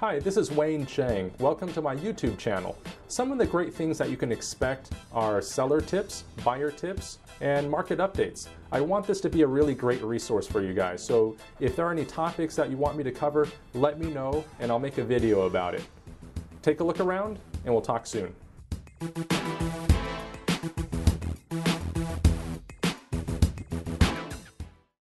Hi, this is Wayne Chang. Welcome to my YouTube channel. Some of the great things that you can expect are seller tips, buyer tips, and market updates. I want this to be a really great resource for you guys, so if there are any topics that you want me to cover, let me know and I'll make a video about it. Take a look around and we'll talk soon.